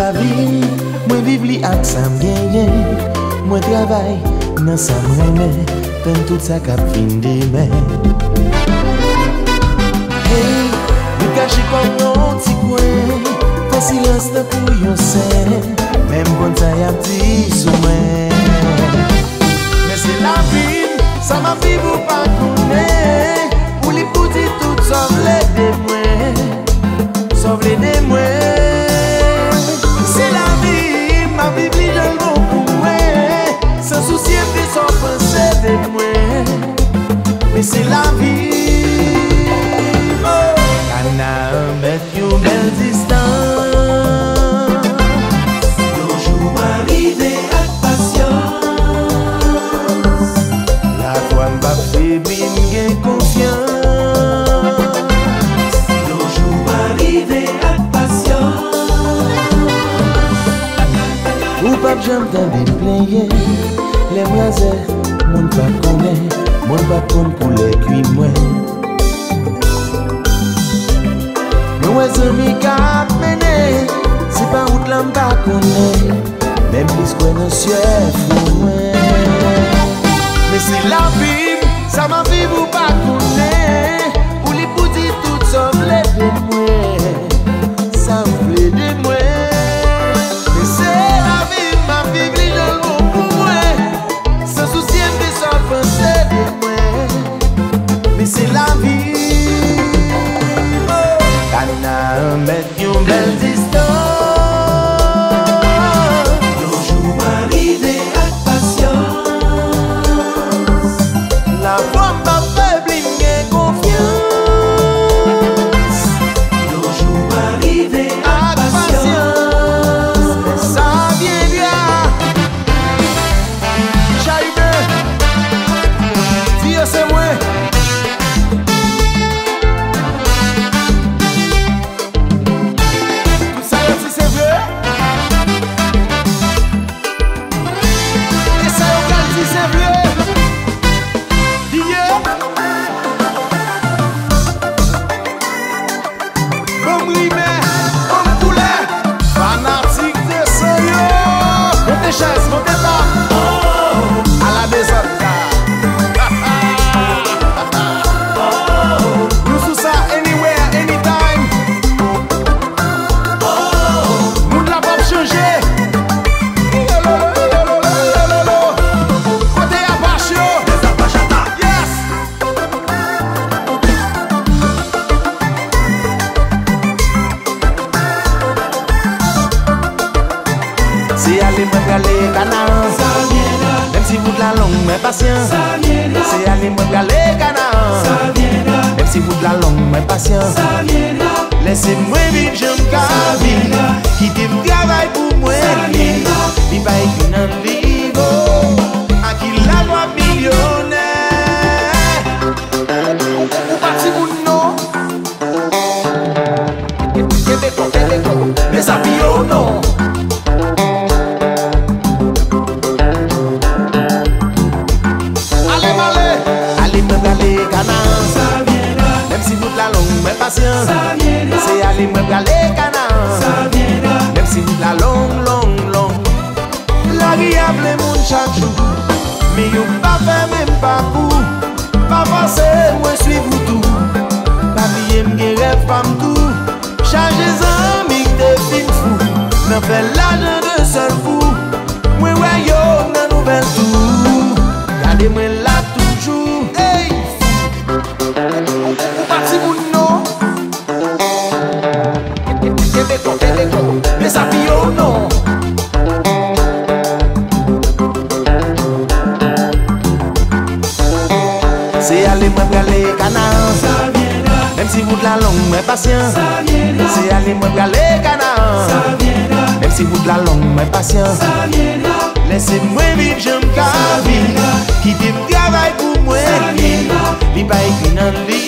la vie, mwen viv li ak sa m genyen, mwen travay nan sa m remen, pen tout sa kap vin demen. Hey, nou kache kon yon ti kwen, kon silans tan kou yon sen, menm bon tay ap di sou men. Men se la vie, sa m ap viv ou pa konnen, pou li pou di tout sov le de mwen, sov le de mwen. C'est la vie. Can I met you belle distance. Toujours arrivé à patience. La foi m'a fait bien confiance. Toujours arrivé à patience. Ou pas j'aime d'aller player. Les blasés, mon pas connaît. Mwen pa kon pou lè kwi mwen, mwen wè zèmi kap mène, se pa wout la m pa konè, mèm plis kwen nan syèf ou mwen. Mè se la viv, sa m ap viv ou pa konè, pou li pou di tout sa m vle de mwen, sa m vle de mwen. Mè se la viv, m ap viv li nan moun pou mwen, san souci m fè sa pensè de mwen. C'est la vie. Can I met you belle distance. Toujours arrivé à patience. La foi m'a fait blinguer confiance. Toujours arrivé à patience. Mais ça vient bien. J'arrive. Dieu c'est moi. C'est aller moi galer canard, même si vous de la longue mais patience. C'est aller moi galer canard, même si vous de la longue mais patience. Laissez-moi vivre j'aime cabine, quittez le travail pour moi. Vive avec une enligo, à qui la loi millionnaire. Ou parti pour nous, mais ça vit au nom. C'est aller me galer canard, même si la longue, longue, longue. La riable est mon chaque jour, mais yo pas faire même pas pour, pas passer, moi suis vous tout. Pas billet m'gé rêve pas m'tout, chargez amis de fin fou, n'en fait l'argent de seul fou, moi ouais yo nan nouvelle tout, gardez-moi là toujours. Hey, parti pour nous. Mais ça vit au nom. C'est aller moi galer canard, même si vous de la longue mais patience. C'est aller moi galer canard, même si vous de la longue mais patience. Laissez-moi vivre j'aime cabine, quittez le travail pour moi. Li pa écrit nan li.